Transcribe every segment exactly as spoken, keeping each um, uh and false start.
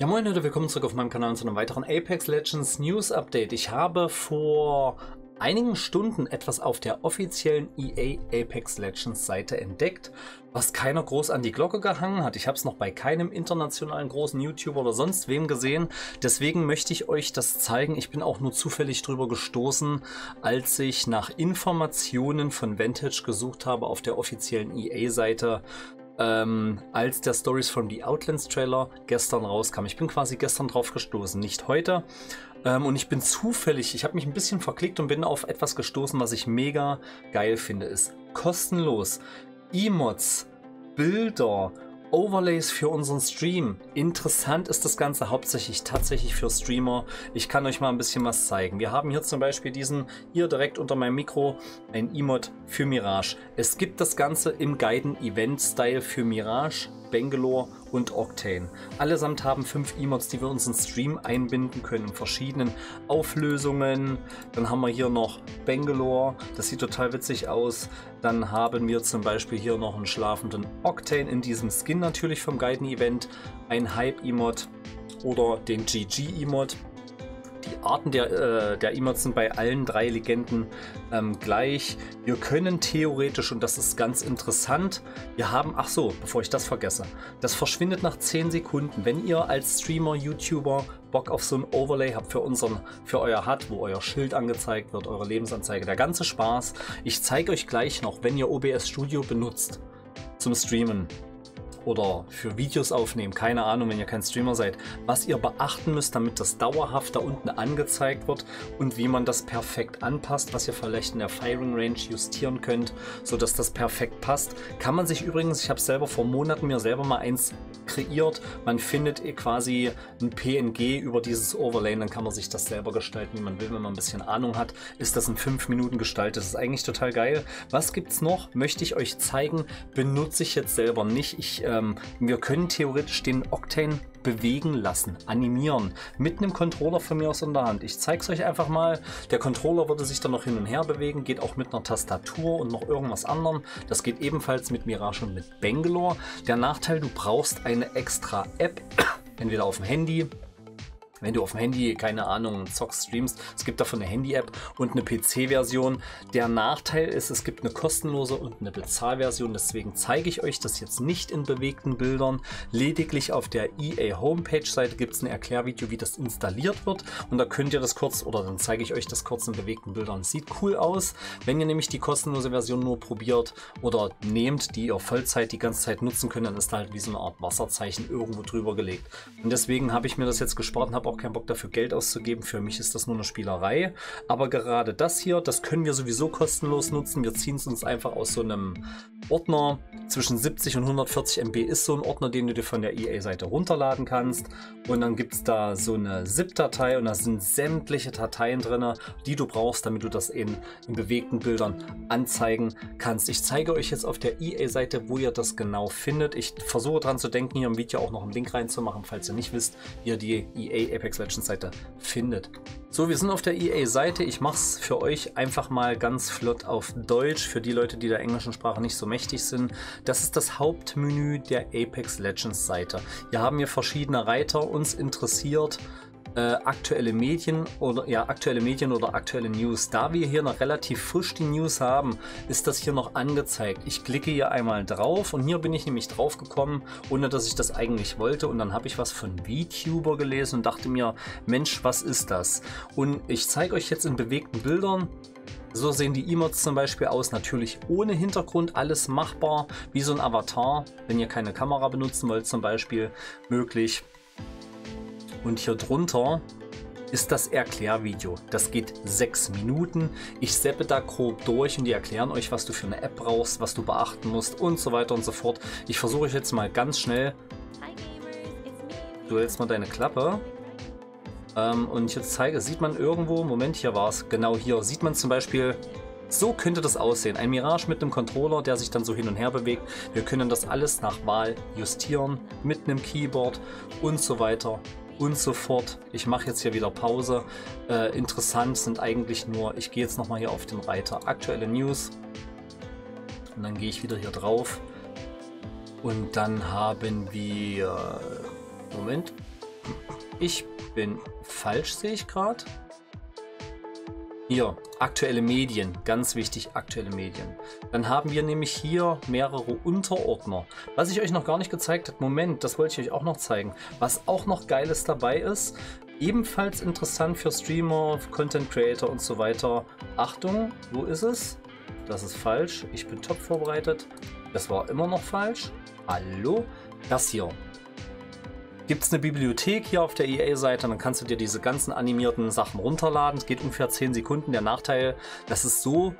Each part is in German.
Ja moin Leute, willkommen zurück auf meinem Kanal zu einem weiteren Apex Legends News Update. Ich habe vor einigen Stunden etwas auf der offiziellen E A Apex Legends Seite entdeckt, was keiner groß an die Glocke gehangen hat. Ich habe es noch bei keinem internationalen großen YouTuber oder sonst wem gesehen. Deswegen möchte ich euch das zeigen. Ich bin auch nur zufällig drüber gestoßen, als ich nach Informationen von Vantage gesucht habe auf der offiziellen E A-Seite. Ähm, als der Stories from the Outlands Trailer gestern rauskam. Ich bin quasi gestern drauf gestoßen, nicht heute. Ähm, und ich bin zufällig, ich habe mich ein bisschen verklickt und bin auf etwas gestoßen, was ich mega geil finde. Ist kostenlos. Emotes, Bilder, Overlays für unseren Stream. Interessant ist das Ganze hauptsächlich tatsächlich für Streamer. Ich kann euch mal ein bisschen was zeigen. Wir haben hier zum Beispiel diesen, hier direkt unter meinem Mikro, ein Emote für Mirage. Es gibt das Ganze im Gaiden Event Style für Mirage, Bangalore und Octane. Allesamt haben fünf Emotes, die wir uns in Stream einbinden können in verschiedenen Auflösungen. Dann haben wir hier noch Bangalore, das sieht total witzig aus. Dann haben wir zum Beispiel hier noch einen schlafenden Octane in diesem Skin natürlich vom Gaiden Event, ein Hype-Emote oder den G G-Emote. Die Arten der, äh, der Emotes sind bei allen drei Legenden ähm, gleich. Wir können theoretisch, und das ist ganz interessant, wir haben, ach so, bevor ich das vergesse, das verschwindet nach zehn Sekunden. Wenn ihr als Streamer, YouTuber Bock auf so ein Overlay habt für unseren, für euer H U D, wo euer Schild angezeigt wird, eure Lebensanzeige, der ganze Spaß. Ich zeige euch gleich noch, wenn ihr O B S Studio benutzt zum Streamen oder für Videos aufnehmen, keine Ahnung, wenn ihr kein Streamer seid, was ihr beachten müsst, damit das dauerhaft da unten angezeigt wird und wie man das perfekt anpasst, was ihr vielleicht in der Firing Range justieren könnt, sodass das perfekt passt. Kann man sich übrigens, ich habe selber vor Monaten mir selber mal eins kreiert, man findet quasi ein P N G über dieses Overlay, dann kann man sich das selber gestalten, wie man will, wenn man ein bisschen Ahnung hat, ist das in fünf Minuten gestaltet, das ist eigentlich total geil. Was gibt es noch, möchte ich euch zeigen, benutze ich jetzt selber nicht, ich äh, wir können theoretisch den Octane bewegen lassen, animieren, mit einem Controller von mir aus in der Hand. Ich zeige es euch einfach mal. Der Controller würde sich dann noch hin und her bewegen, geht auch mit einer Tastatur und noch irgendwas anderem. Das geht ebenfalls mit Mirage und mit Bangalore. Der Nachteil, du brauchst eine extra App, entweder auf dem Handy. Wenn du auf dem Handy, keine Ahnung, zockst, streamst, es gibt davon eine Handy-App und eine P C-Version. Der Nachteil ist, es gibt eine kostenlose und eine Bezahlversion. Deswegen zeige ich euch das jetzt nicht in bewegten Bildern. Lediglich auf der E A-Homepage-Seite gibt es ein Erklärvideo, wie das installiert wird. Und da könnt ihr das kurz, oder dann zeige ich euch das kurz in bewegten Bildern. Sieht cool aus. Wenn ihr nämlich die kostenlose Version nur probiert oder nehmt, die ihr Vollzeit die ganze Zeit nutzen könnt, dann ist da halt wie so eine Art Wasserzeichen irgendwo drüber gelegt. Und deswegen habe ich mir das jetzt gespart und habe auch keinen Bock dafür Geld auszugeben. Für mich ist das nur eine Spielerei. Aber gerade das hier, das können wir sowieso kostenlos nutzen. Wir ziehen es uns einfach aus so einem Ordner. Zwischen siebzig und hundertvierzig M B ist so ein Ordner, den du dir von der E A-Seite runterladen kannst. Und dann gibt es da so eine ZIP-Datei und da sind sämtliche Dateien drin, die du brauchst, damit du das in, in bewegten Bildern anzeigen kannst. Ich zeige euch jetzt auf der E A-Seite, wo ihr das genau findet. Ich versuche dran zu denken, hier im Video auch noch einen Link reinzumachen, falls ihr nicht wisst, wie ihr die E A-App Apex Legends Seite findet. So, wir sind auf der E A-Seite. Ich mache es für euch einfach mal ganz flott auf Deutsch, für die Leute, die der englischen Sprache nicht so mächtig sind. Das ist das Hauptmenü der Apex Legends Seite. Hier haben wir verschiedene Reiter, uns interessiert Äh, aktuelle Medien oder ja aktuelle Medien oder aktuelle News. Da wir hier noch relativ frisch die News haben, ist das hier noch angezeigt. Ich klicke hier einmal drauf und hier bin ich nämlich drauf gekommen, ohne dass ich das eigentlich wollte, und dann habe ich was von VTuber gelesen und dachte mir, Mensch, was ist das? Und ich zeige euch jetzt in bewegten Bildern. So sehen die Emotes zum Beispiel aus, natürlich ohne Hintergrund, alles machbar, wie so ein Avatar, wenn ihr keine Kamera benutzen wollt zum Beispiel, möglich. Und hier drunter ist das Erklärvideo. Das geht sechs Minuten. Ich zappe da grob durch und die erklären euch, was du für eine App brauchst, was du beachten musst und so weiter und so fort. Ich versuche euch jetzt mal ganz schnell. Du hältst mal deine Klappe. Ähm, und jetzt zeige, sieht man irgendwo, Moment, hier war es, genau hier, sieht man zum Beispiel. So könnte das aussehen. Ein Mirage mit einem Controller, der sich dann so hin und her bewegt. Wir können das alles nach Wahl justieren, mit einem Keyboard und so weiter und so fort. Ich mache jetzt hier wieder Pause. Äh, interessant sind eigentlich nur, ich gehe jetzt nochmal hier auf den Reiter aktuelle News und dann gehe ich wieder hier drauf und dann haben wir, Moment, Ich bin falsch, sehe ich gerade. Hier, aktuelle Medien, ganz wichtig, aktuelle Medien. Dann haben wir nämlich hier mehrere Unterordner. Was ich euch noch gar nicht gezeigt habe, Moment, das wollte ich euch auch noch zeigen. Was auch noch Geiles dabei ist, ebenfalls interessant für Streamer, Content Creator und so weiter. Achtung, wo ist es? Das ist falsch, ich bin top vorbereitet. Das war immer noch falsch. Hallo? Das hier. Gibt es eine Bibliothek hier auf der E A-Seite, dann kannst du dir diese ganzen animierten Sachen runterladen. Es geht ungefähr zehn Sekunden. Der Nachteil, das ist so,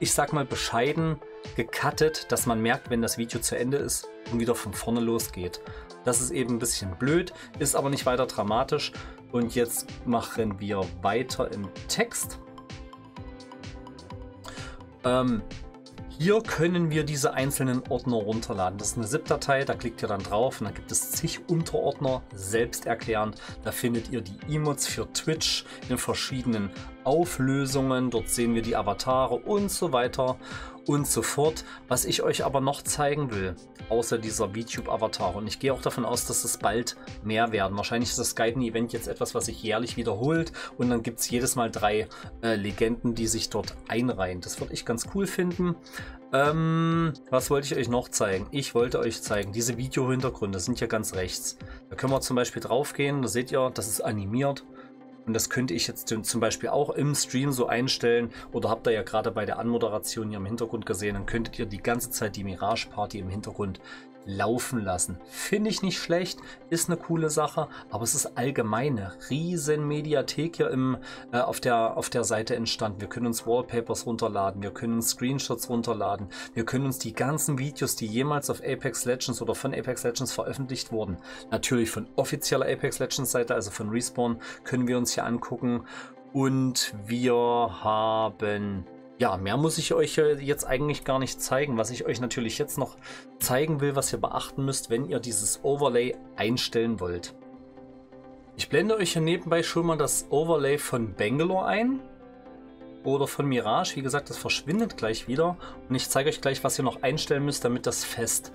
ich sag mal bescheiden, gecuttet, dass man merkt, wenn das Video zu Ende ist und wieder von vorne losgeht. Das ist eben ein bisschen blöd, ist aber nicht weiter dramatisch. Und jetzt machen wir weiter im Text. Ähm, hier können wir diese einzelnen Ordner runterladen. Das ist eine ZIP-Datei, da klickt ihr dann drauf und dann gibt es zig Unterordner, selbsterklärend. Da findet ihr die Emotes für Twitch in verschiedenen Auflösungen. Dort sehen wir die Avatare und so weiter und so fort. Was ich euch aber noch zeigen will, außer dieser YouTube-Avatare, und ich gehe auch davon aus, dass es bald mehr werden. Wahrscheinlich ist das Gaiden-Event jetzt etwas, was sich jährlich wiederholt und dann gibt es jedes Mal drei äh, Legenden, die sich dort einreihen. Das würde ich ganz cool finden. Ähm, was wollte ich euch noch zeigen? Ich wollte euch zeigen, diese Video-Hintergründe sind hier ganz rechts. Da können wir zum Beispiel drauf gehen, da seht ihr, das ist animiert. Und das könnte ich jetzt zum Beispiel auch im Stream so einstellen, oder habt ihr ja gerade bei der Anmoderation hier im Hintergrund gesehen, dann könntet ihr die ganze Zeit die Mirage Party im Hintergrund laufen lassen. Finde ich nicht schlecht, ist eine coole Sache, aber es ist allgemeine riesen Mediathek hier im, äh, auf, der, auf der Seite entstanden. Wir können uns Wallpapers runterladen, wir können uns Screenshots runterladen, wir können uns die ganzen Videos, die jemals auf Apex Legends oder von Apex Legends veröffentlicht wurden, natürlich von offizieller Apex Legends Seite, also von Respawn, können wir uns hier angucken. Und wir haben... Ja, mehr muss ich euch jetzt eigentlich gar nicht zeigen. Was ich euch natürlich jetzt noch zeigen will, was ihr beachten müsst, wenn ihr dieses Overlay einstellen wollt. Ich blende euch hier nebenbei schon mal das Overlay von Bangalore ein. Oder von Mirage. Wie gesagt, das verschwindet gleich wieder. Und ich zeige euch gleich, was ihr noch einstellen müsst, damit das fest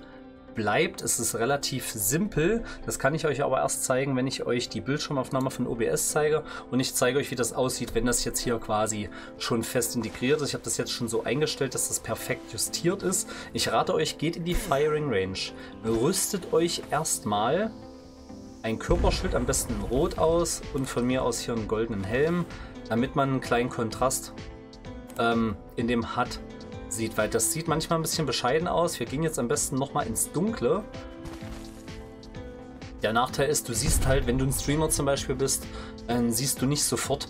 bleibt. Es ist relativ simpel. Das kann ich euch aber erst zeigen, wenn ich euch die Bildschirmaufnahme von O B S zeige. Und ich zeige euch, wie das aussieht, wenn das jetzt hier quasi schon fest integriert ist. Ich habe das jetzt schon so eingestellt, dass das perfekt justiert ist. Ich rate euch, geht in die Firing Range. Rüstet euch erstmal ein Körperschild, am besten in Rot aus und von mir aus hier einen goldenen Helm, damit man einen kleinen Kontrast ähm, in dem hat. Sieht, weil das sieht manchmal ein bisschen bescheiden aus. Wir gehen jetzt am besten nochmal ins Dunkle. Der Nachteil ist, du siehst halt, wenn du ein Streamer zum Beispiel bist, dann siehst du nicht sofort,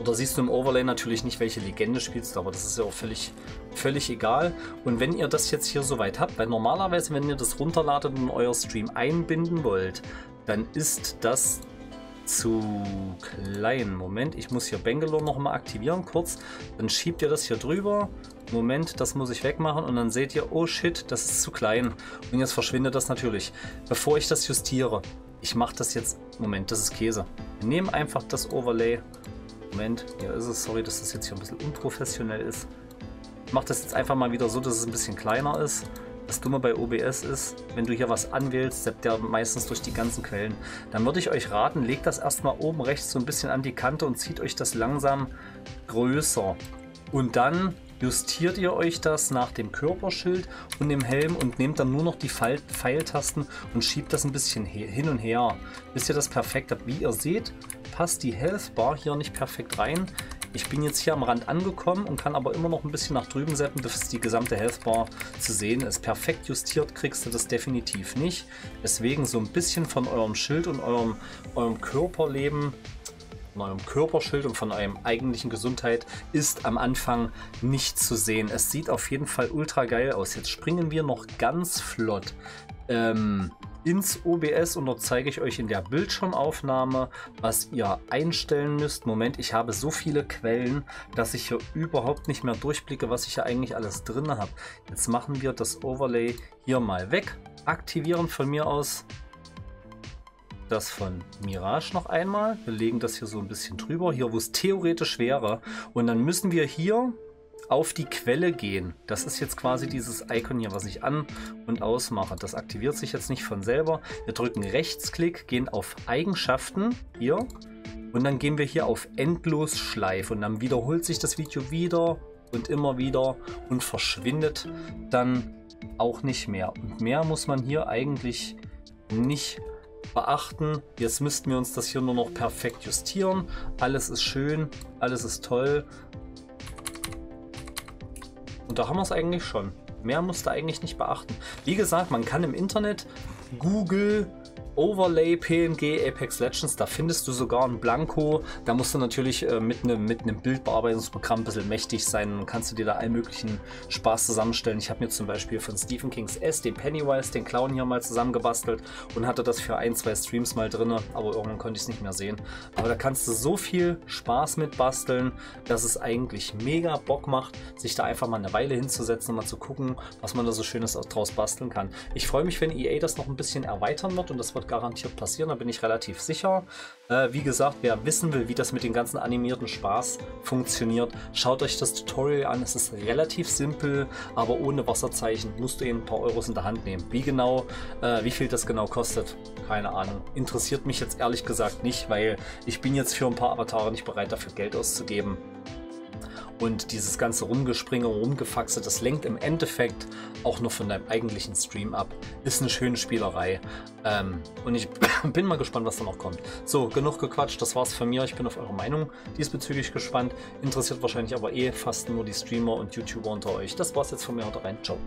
oder siehst du im Overlay natürlich nicht, welche Legende spielst du, aber das ist ja auch völlig, völlig egal. Und wenn ihr das jetzt hier soweit habt, weil normalerweise, wenn ihr das runterladet und in euer Stream einbinden wollt, dann ist das zu klein. Moment, ich muss hier Bangalore nochmal aktivieren kurz. Dann schiebt ihr das hier drüber. Moment, das muss ich wegmachen und dann seht ihr, oh shit, das ist zu klein. Und jetzt verschwindet das natürlich. Bevor ich das justiere, ich mache das jetzt, Moment, das ist Käse. Wir nehmen einfach das Overlay. Moment, hier ist es, sorry, dass das jetzt hier ein bisschen unprofessionell ist. Ich mache das jetzt einfach mal wieder so, dass es ein bisschen kleiner ist. Das Dumme bei O B S ist, wenn du hier was anwählst, zappt der meistens durch die ganzen Quellen. Dann würde ich euch raten, legt das erstmal oben rechts so ein bisschen an die Kante und zieht euch das langsam größer. Und dann justiert ihr euch das nach dem Körperschild und dem Helm und nehmt dann nur noch die Pfeiltasten und schiebt das ein bisschen hin und her, bis ihr das perfekt habt. Wie ihr seht, passt die Health Bar hier nicht perfekt rein. Ich bin jetzt hier am Rand angekommen und kann aber immer noch ein bisschen nach drüben zappen, bis die gesamte Health Bar zu sehen ist. Perfekt justiert kriegst du das definitiv nicht. Deswegen so ein bisschen von eurem Schild und eurem, eurem Körperleben, von eurem Körperschild und von eurem eigentlichen Gesundheit ist am Anfang nicht zu sehen. Es sieht auf jeden Fall ultra geil aus. Jetzt springen wir noch ganz flott ähm, ins O B S und dort zeige ich euch in der Bildschirmaufnahme, was ihr einstellen müsst. Moment, ich habe so viele Quellen, dass ich hier überhaupt nicht mehr durchblicke, was ich hier eigentlich alles drin habe. Jetzt machen wir das Overlay hier mal weg, aktivieren von mir aus das von Mirage noch einmal. Wir legen das hier so ein bisschen drüber, hier wo es theoretisch wäre. Und dann müssen wir hier auf die Quelle gehen. Das ist jetzt quasi dieses Icon hier, was ich an- und ausmache. Das aktiviert sich jetzt nicht von selber. Wir drücken Rechtsklick, gehen auf Eigenschaften hier und dann gehen wir hier auf Endlosschleife und dann wiederholt sich das Video wieder und immer wieder und verschwindet dann auch nicht mehr. Und mehr muss man hier eigentlich nicht beachten. Jetzt müssten wir uns das hier nur noch perfekt justieren. Alles ist schön, alles ist toll. Und da haben wir es eigentlich schon. Mehr musst du eigentlich nicht beachten. Wie gesagt, man kann im Internet Google Overlay P N G Apex Legends, da findest du sogar ein Blanko. Da musst du natürlich äh, mit einem mit einem Bildbearbeitungsprogramm ein bisschen mächtig sein und kannst du dir da allen möglichen Spaß zusammenstellen. Ich habe mir zum Beispiel von Stephen Kings S den Pennywise, den Clown hier mal zusammengebastelt und hatte das für ein, zwei Streams mal drin, aber irgendwann konnte ich es nicht mehr sehen. Aber da kannst du so viel Spaß mit basteln, dass es eigentlich mega Bock macht, sich da einfach mal eine Weile hinzusetzen und mal zu gucken, was man da so Schönes draus basteln kann. Ich freue mich, wenn E A das noch ein bisschen erweitern wird und das wird garantiert passieren, da bin ich relativ sicher. Äh, wie gesagt, wer wissen will, wie das mit dem ganzen animierten Spaß funktioniert, schaut euch das Tutorial an. Es ist relativ simpel, aber ohne Wasserzeichen musst du eben ein paar Euros in der Hand nehmen. Wie genau, äh, wie viel das genau kostet, keine Ahnung. Interessiert mich jetzt ehrlich gesagt nicht, weil ich bin jetzt für ein paar Avatare nicht bereit, dafür Geld auszugeben. Und dieses ganze Rumgespringe, Rumgefaxe, das lenkt im Endeffekt auch nur von deinem eigentlichen Stream ab. Ist eine schöne Spielerei. Ähm, und ich bin mal gespannt, was da noch kommt. So, genug gequatscht, das war's von mir. Ich bin auf eure Meinung diesbezüglich gespannt. Interessiert wahrscheinlich aber eh fast nur die Streamer und YouTuber unter euch. Das war's jetzt von mir, haut rein. Ciao.